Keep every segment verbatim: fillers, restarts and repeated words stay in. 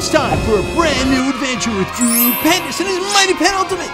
It's time for a brand new adventure with Drew Pendous and his mighty penultimate!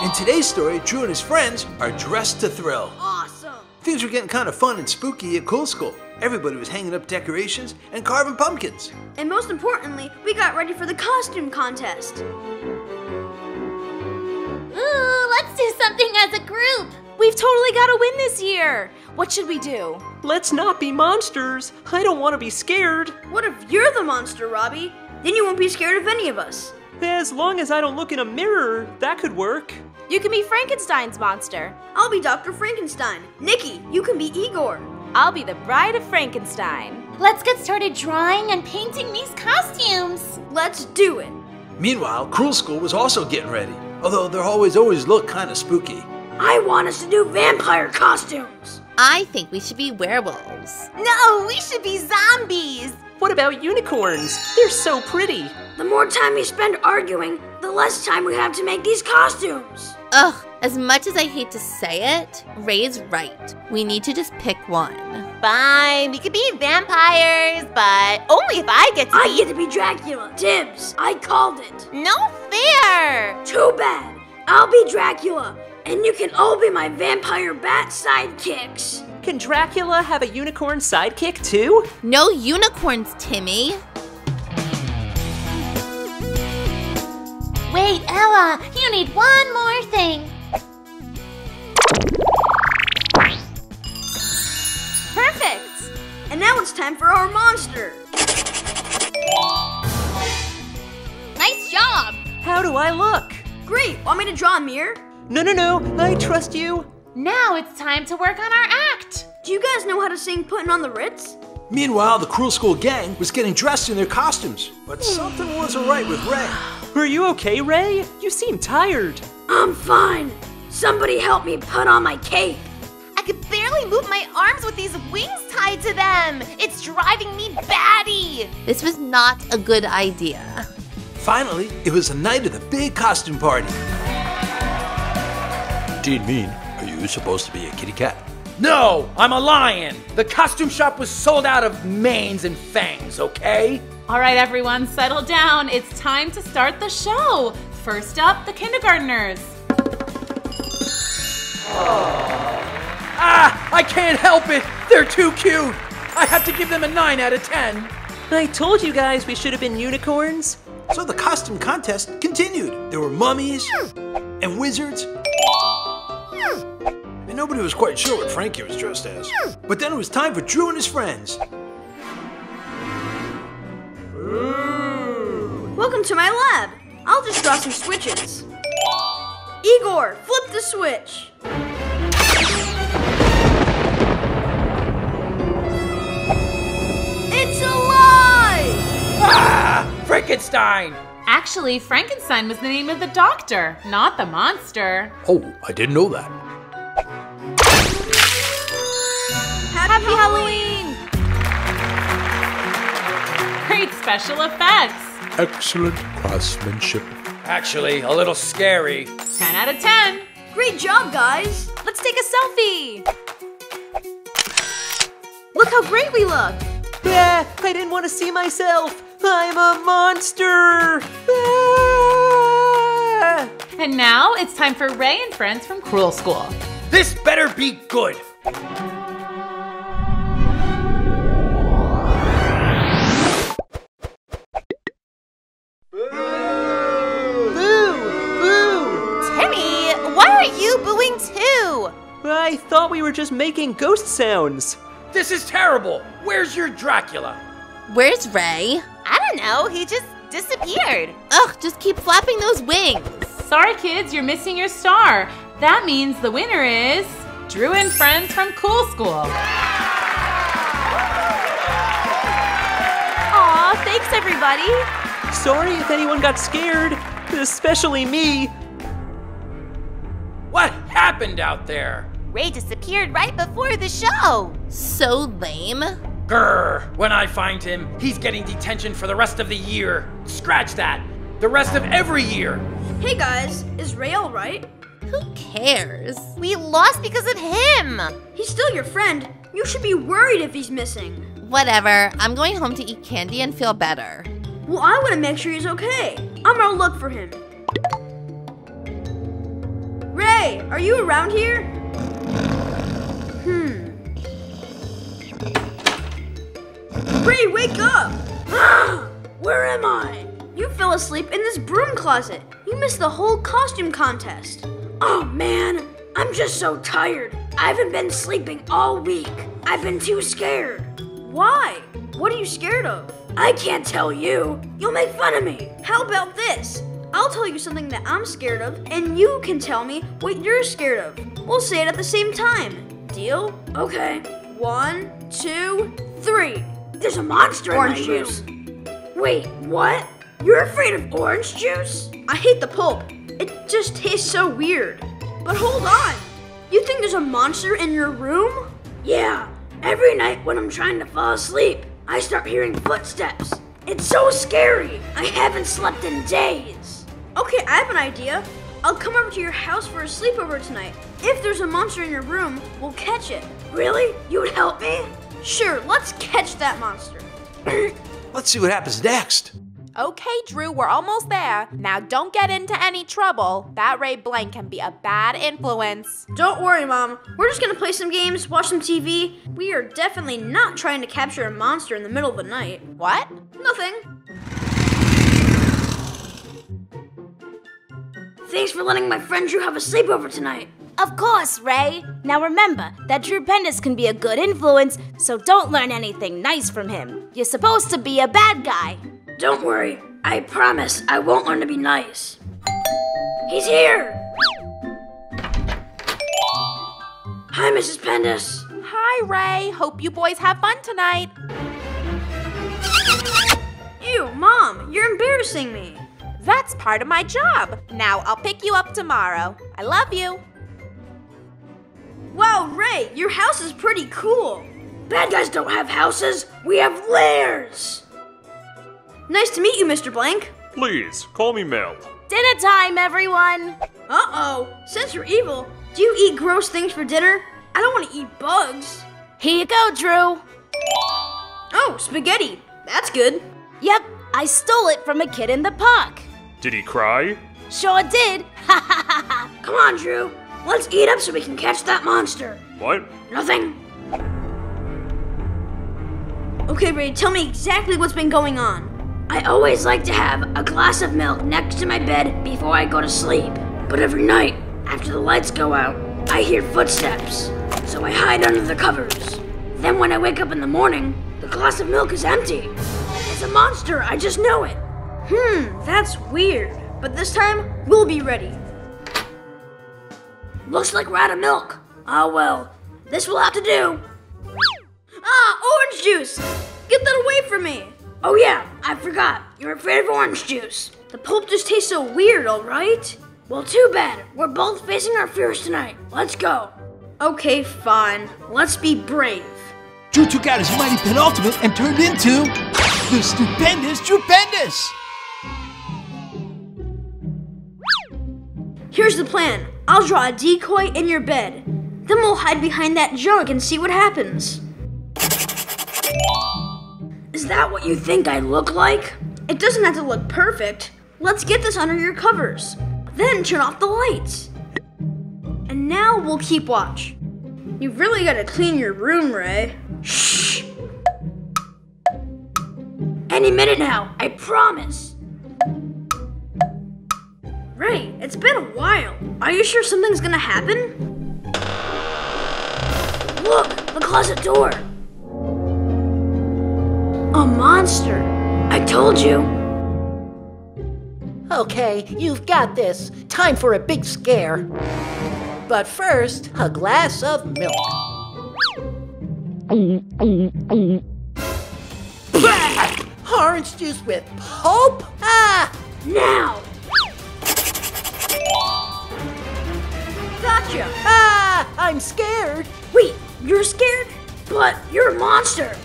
In today's story, Drew and his friends are dressed to thrill. Awesome! Things were getting kind of fun and spooky at Cool School. Everybody was hanging up decorations and carving pumpkins. And most importantly, we got ready for the costume contest. Ooh, let's do something as a group! We've totally got to win this year! What should we do? Let's not be monsters! I don't want to be scared! What if you're the monster, Robbie? Then you won't be scared of any of us. As long as I don't look in a mirror, that could work. You can be Frankenstein's monster. I'll be Doctor Frankenstein. Nikki, you can be Igor. I'll be the Bride of Frankenstein. Let's get started drawing and painting these costumes. Let's do it. Meanwhile, Cruel School was also getting ready, although their hallways always look kind of spooky. I want us to do vampire costumes. I think we should be werewolves. No, we should be zombies. What about unicorns? They're so pretty. The more time we spend arguing, the less time we have to make these costumes. Ugh, as much as I hate to say it, Ray's right. We need to just pick one. Fine, we could be vampires, but only if I get to I be- I get to be Dracula. Dibs, I called it. No fair. Too bad. I'll be Dracula, and you can all be my vampire bat sidekicks. Can Dracula have a unicorn sidekick, too? No unicorns, Timmy. Wait, Ella, you need one more thing. Perfect! And now it's time for our monster. Nice job! How do I look? Great, want me to draw a mirror? No, no, no, I trust you. Now it's time to work on our act! Do you guys know how to sing Putting on the Ritz? Meanwhile, the Cruel School gang was getting dressed in their costumes, but something wasn't right with Ray. Are you okay, Ray? You seem tired. I'm fine. Somebody help me put on my cape. I could barely move my arms with these wings tied to them. It's driving me batty. This was not a good idea. Finally, it was the night of the big costume party. Indeed mean. You're supposed to be a kitty cat. No, I'm a lion. The costume shop was sold out of manes and fangs, okay? All right, everyone, settle down. It's time to start the show. First up, the kindergartners. Oh. Ah, I can't help it. They're too cute. I have to give them a nine out of ten. I told you guys we should have been unicorns. So the costume contest continued. There were mummies and wizards. And nobody was quite sure what Frankie was dressed as. But then it was time for Drew and his friends. Welcome to my lab. I'll just draw some switches. Igor, flip the switch. It's alive! Ah, Frankenstein! Actually, Frankenstein was the name of the doctor, not the monster. Oh, I didn't know that. Happy, Happy Halloween. Halloween! Great special effects. Excellent craftsmanship. Actually, a little scary. ten out of ten. Great job, guys. Let's take a selfie. Look how great we look. Yeah, I didn't want to see myself. I'm a monster! Ah! And now it's time for Ray and friends from Cruel School. This better be good! Boo! Boo! Boo! Timmy, why are you booing too? I thought we were just making ghost sounds. This is terrible! Where's your Dracula? Where's Ray? I don't know, he just disappeared. Ugh, just keep flapping those wings. Sorry kids, you're missing your star. That means the winner is Drew and friends from Cool School. Aw, thanks everybody. Sorry if anyone got scared, especially me. What happened out there? Ray disappeared right before the show. So lame. Grr, when I find him, he's getting detention for the rest of the year. Scratch that, the rest of every year. Hey guys, is Ray all right? Who cares? We lost because of him. He's still your friend. You should be worried if he's missing. Whatever, I'm going home to eat candy and feel better. Well, I want to make sure he's okay. I'm gonna look for him. Ray, are you around here? Hmm. Ray, wake up! Where am I? You fell asleep in this broom closet. You missed the whole costume contest. Oh man, I'm just so tired. I haven't been sleeping all week. I've been too scared. Why? What are you scared of? I can't tell you. You'll make fun of me. How about this? I'll tell you something that I'm scared of, and you can tell me what you're scared of. We'll say it at the same time. Deal? Okay. One, two, three. There's a monster in my juice. Wait, what? You're afraid of orange juice? I hate the pulp. It just tastes so weird. But hold on. You think there's a monster in your room? Yeah. Every night when I'm trying to fall asleep, I start hearing footsteps. It's so scary. I haven't slept in days. Okay, I have an idea. I'll come over to your house for a sleepover tonight. If there's a monster in your room, we'll catch it. Really? You would help me? Sure, let's catch that monster. Let's see what happens next. Okay, Drew, we're almost there. Now don't get into any trouble. That Ray Blank can be a bad influence. Don't worry, Mom. We're just gonna play some games, watch some T V. We are definitely not trying to capture a monster in the middle of the night. What? Nothing. Thanks for letting my friend Drew have a sleepover tonight. Of course, Ray. Now remember that Drew Pendous can be a good influence, so don't learn anything nice from him. You're supposed to be a bad guy. Don't worry, I promise I won't learn to be nice. He's here! Hi, Missus Pendous. Hi, Ray. Hope you boys have fun tonight. Ew, Mom, you're embarrassing me. That's part of my job. Now I'll pick you up tomorrow. I love you. Wow, Ray, your house is pretty cool. Bad guys don't have houses, we have lairs. Nice to meet you, Mister Blank. Please, call me Mel. Dinner time, everyone. Uh-oh, since you're evil, do you eat gross things for dinner? I don't want to eat bugs. Here you go, Drew. Oh, spaghetti. That's good. Yep, I stole it from a kid in the park. Did he cry? Sure did. Ha ha ha ha. Come on, Drew. Let's eat up so we can catch that monster. What? Nothing. Okay, Ray, tell me exactly what's been going on. I always like to have a glass of milk next to my bed before I go to sleep. But every night, after the lights go out, I hear footsteps. So I hide under the covers. Then when I wake up in the morning, the glass of milk is empty. It's a monster, I just know it. Hmm, that's weird. But this time, we'll be ready. Looks like we're out of milk. Ah, well, this will have to do. Ah, orange juice! Get that away from me! Oh yeah, I forgot. You're afraid of orange juice. The pulp just tastes so weird, all right? Well, too bad. We're both facing our fears tonight. Let's go. Okay, fine. Let's be brave. Drew took out his mighty penultimate and turned into the stupendous Drew Pendous. Here's the plan. I'll draw a decoy in your bed. Then we'll hide behind that jug and see what happens. Is that what you think I look like? It doesn't have to look perfect. Let's get this under your covers. Then turn off the lights. And now we'll keep watch. You've really got to clean your room, Ray. Shh! Any minute now, I promise. Ray, it's been a while. Are you sure something's gonna happen? Look, the closet door. A monster. I told you. Okay, you've got this. Time for a big scare. But first, a glass of milk. Orange juice with pulp? Ah! Now! Gotcha! Ah! I'm scared! Wait, you're scared? But you're a monster!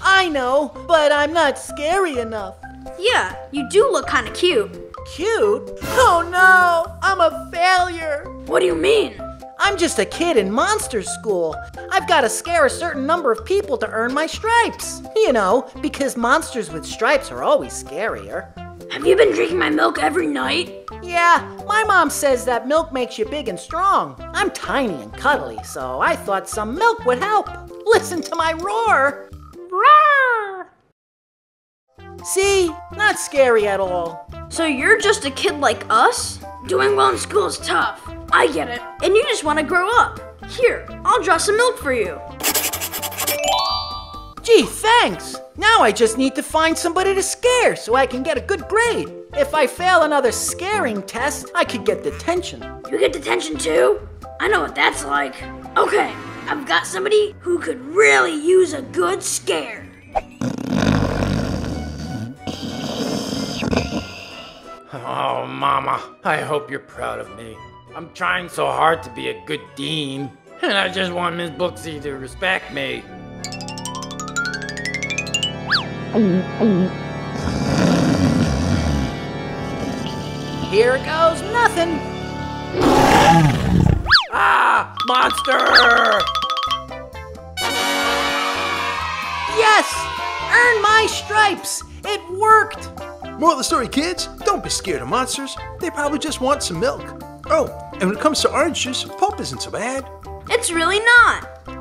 I know, but I'm not scary enough. Yeah, you do look kind of cute. Cute? Oh no, I'm a failure. What do you mean? I'm just a kid in monster school. I've got to scare a certain number of people to earn my stripes. You know, because monsters with stripes are always scarier. Have you been drinking my milk every night? Yeah, my mom says that milk makes you big and strong. I'm tiny and cuddly, so I thought some milk would help. Listen to my roar. Roar! See? Not scary at all. So you're just a kid like us? Doing well in school is tough. I get it. And you just want to grow up. Here, I'll draw some milk for you. Gee, thanks. Now I just need to find somebody to scare so I can get a good grade. If I fail another scaring test, I could get detention. You get detention too? I know what that's like. Okay, I've got somebody who could really use a good scare. Oh, Mama, I hope you're proud of me. I'm trying so hard to be a good dean, and I just want Miz Booksy to respect me. Here goes nothing. Ah, monster! Yes! Earn my stripes! It worked! Moral of the story, kids, don't be scared of monsters. They probably just want some milk. Oh, and when it comes to orange juice, pulp isn't so bad. It's really not.